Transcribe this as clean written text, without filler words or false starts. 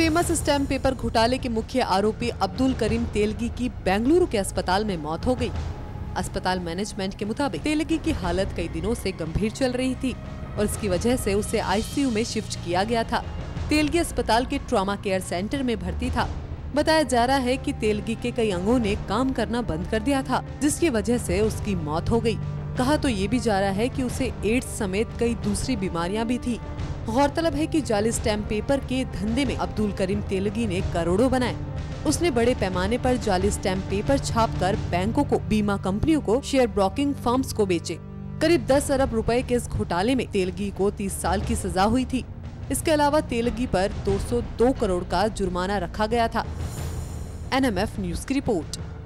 Famous stamp paper घोटाले के मुख्य आरोपी अब्दुल करीम तेलगी की बेंगलुरु के अस्पताल में मौत हो गई। अस्पताल मैनेजमेंट के मुताबिक तेलगी की हालत कई दिनों से गंभीर चल रही थी और इसकी वजह से उसे आईसीयू में शिफ्ट किया गया था। तेलगी अस्पताल के ट्रॉमा केयर सेंटर में भर्ती था। बताया जा रहा है कि तेलगी के कई अंगों ने काम करना बंद कर दिया था, जिसकी वजह से उसकी मौत हो गई। कहा तो ये भी जा रहा है कि उसे एड्स समेत कई दूसरी बीमारियां भी थी। गौरतलब है कि जाली स्टैम्प पेपर के धंधे में अब्दुल करीम तेलगी ने करोड़ों बनाए। उसने बड़े पैमाने पर जाली स्टैम्प पेपर छापकर बैंकों को, बीमा कंपनियों को, शेयर ब्रोकिंग फर्म्स को बेचे। करीब 10 अरब रुपए के इस घोटाले में तेलगी को 30 साल की सजा हुई थी। इसके अलावा तेलगी पर 202 करोड़ का जुर्माना रखा गया था। NMF न्यूज की रिपोर्ट।